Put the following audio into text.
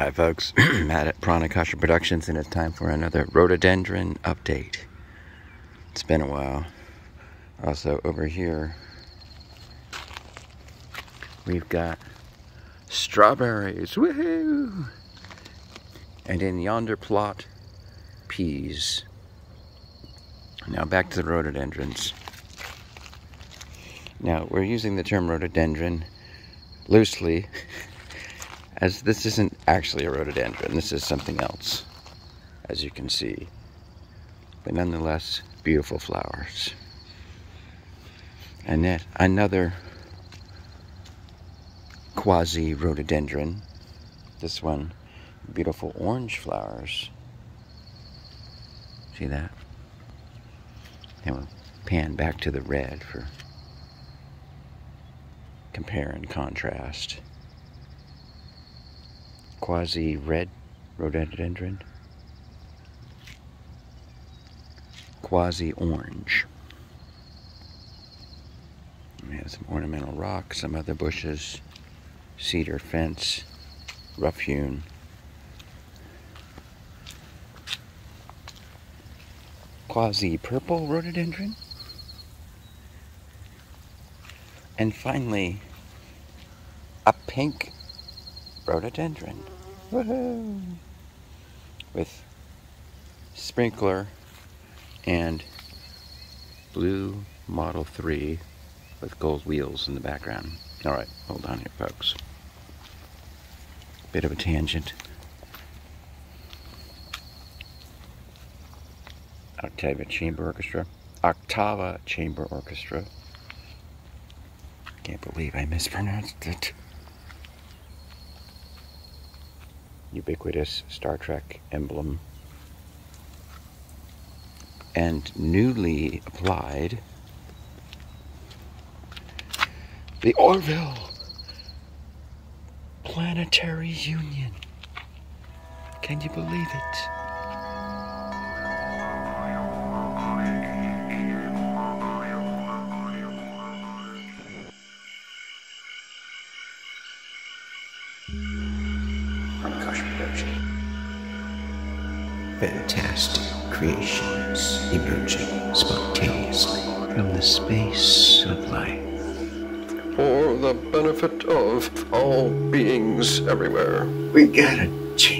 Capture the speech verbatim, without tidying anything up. Hi folks, Matt at Pranakasha Productions, and it's time for another rhododendron update. It's been a while. Also over here, we've got strawberries, woohoo! And in yonder plot, peas. Now back to the rhododendrons. Now we're using the term rhododendron loosely, as this isn't actually a rhododendron, this is something else, as you can see. But nonetheless, beautiful flowers. And yet another quasi-rhododendron, this one, beautiful orange flowers. See that? And we'll pan back to the red for compare and contrast. Quasi-red rhododendron, quasi-orange. We have some ornamental rock, some other bushes, cedar fence, rough-hewn. Quasi-purple rhododendron. And finally, a pink rhododendron. Woohoo! With sprinkler and blue Model three with gold wheels in the background. Alright, hold on here, folks. Bit of a tangent. Octava Chamber Orchestra. Octava Chamber Orchestra. Can't believe I mispronounced it. Ubiquitous Star Trek emblem, and newly applied the Orville Planetary Union. Can you believe it? Pranakasha Productions. Fantastic creations emerging spontaneously from the space of life. For the benefit of all beings everywhere. We gotta change.